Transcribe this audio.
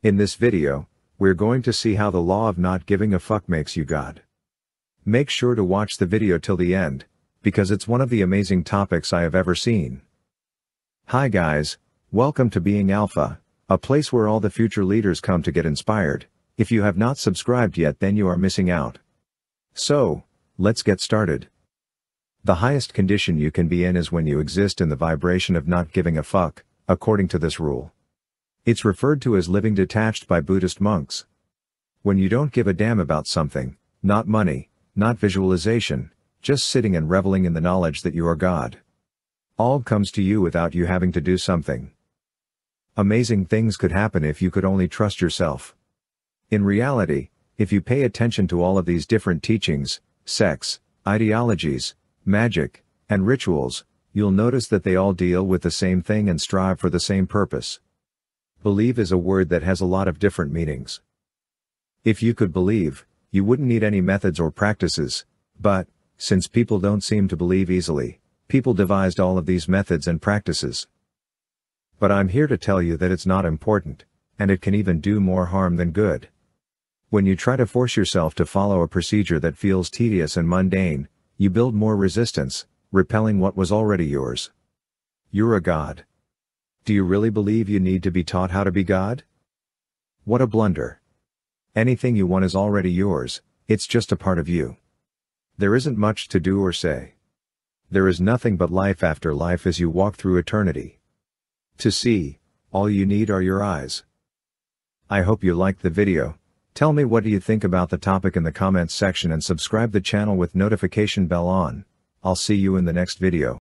In this video, we're going to see how the law of not giving a fuck makes you God. Make sure to watch the video till the end, because it's one of the amazing topics I have ever seen. Hi guys, welcome to Being Alpha, a place where all the future leaders come to get inspired. If you have not subscribed yet, then you are missing out. So, let's get started. The highest condition you can be in is when you exist in the vibration of not giving a fuck, according to this rule. It's referred to as living detached by Buddhist monks. When you don't give a damn about something, not money, not visualization, just sitting and reveling in the knowledge that you are God. All comes to you without you having to do something. Amazing things could happen if you could only trust yourself. In reality, if you pay attention to all of these different teachings, sects, ideologies, magic, and rituals, you'll notice that they all deal with the same thing and strive for the same purpose. Believe is a word that has a lot of different meanings. If you could believe, you wouldn't need any methods or practices, but, since people don't seem to believe easily, people devised all of these methods and practices. But I'm here to tell you that it's not important, and it can even do more harm than good. When you try to force yourself to follow a procedure that feels tedious and mundane, you build more resistance, repelling what was already yours. You're a God. Do you really believe you need to be taught how to be God? What a blunder. Anything you want is already yours, it's just a part of you. There isn't much to do or say. There is nothing but life after life as you walk through eternity. To see, all you need are your eyes. I hope you liked the video. Tell me what do you think about the topic in the comments section and subscribe the channel with notification bell on. I'll see you in the next video.